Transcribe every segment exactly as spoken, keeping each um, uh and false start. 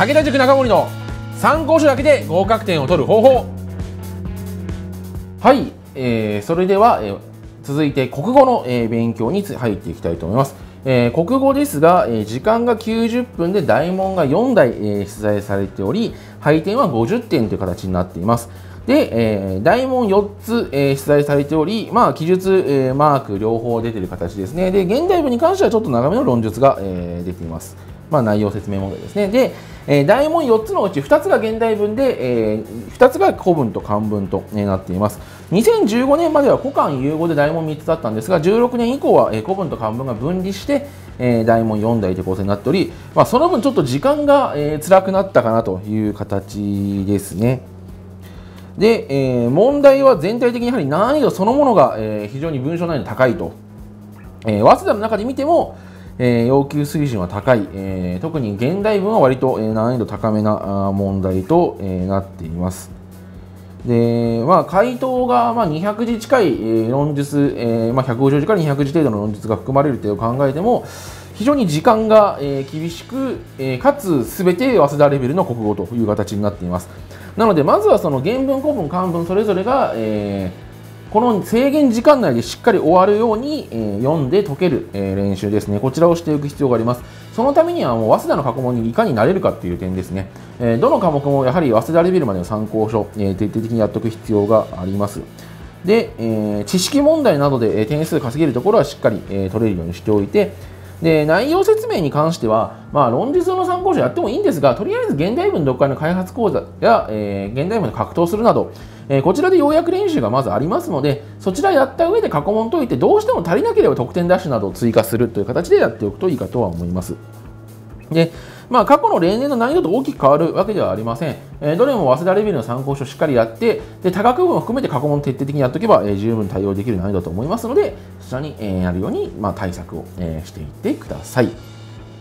武田塾中森の参考書だけで合格点を取る方法。はい、えー、それでは、えー、続いて国語の、えー、勉強に入っていきたいと思います。えー、国語ですが、えー、時間がきゅうじゅっぷんで大問がよん題、えー、出題されており、配点はごじゅってんという形になっています。で、えー、大問よっつ、えー、出題されており、まあ、記述、えー、マーク両方出ている形ですね。で、現代文に関してはちょっと長めの論述が、えー、出ています。まあ、内容説明問題ですね。で、えー、大問よっつのうちふたつが現代文で、えー、ふたつが古文と漢文と、えー、なっています。にせんじゅうごねんまでは古漢融合で大問みっつだったんですが、じゅうろくねん以降は、えー、古文と漢文が分離して、えー、大問よん題という構成になっており、まあ、その分ちょっと時間が、えー、辛くなったかなという形ですね。で、えー、問題は全体的にやはり難易度そのものが、えー、非常に文章難易度高いと、えー、早稲田の中で見てもえー、要求水準は高い、えー、特に現代文は割と、えー、難易度高めな問題と、えー、なっています。で、まあ、回答が、まあ、にひゃくじ近い、えー、論述、えーまあ、ひゃくごじゅうじからにひゃくじ程度の論述が含まれるというのを考えても、非常に時間が、えー、厳しく、えー、かつすべて早稲田レベルの国語という形になっています。なので、まずはその原文、古文、漢文それぞれが、えーこの制限時間内でしっかり終わるように、えー、読んで解ける、えー、練習ですね。こちらをしていく必要があります。そのためにはもう早稲田の過去問にいかになれるかという点ですね。えー、どの科目もやはり早稲田レベルまでの参考書、えー、徹底的にやっておく必要があります。で、えー、知識問題などで点数稼げるところはしっかり、えー、取れるようにしておいて、で内容説明に関しては、まあ、論述の参考書やってもいいんですが、とりあえず現代文読解の開発講座や、えー、現代文で格闘するなど、えー、こちらで要約練習がまずありますので、そちらやった上で過去問解いて、どうしても足りなければ得点ダッシュなどを追加するという形でやっておくといいかとは思います。で、まあ、過去の例年の難易度と大きく変わるわけではありません。えー、どれも早稲田レベルの参考書をしっかりやって、で多学部も含めて過去問徹底的にやっておけば、えー、十分対応できる難易度だと思いますので、そちらに、えー、やるように、まあ、対策を、えー、していってください。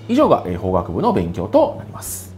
以上が、えー、法学部の勉強となります。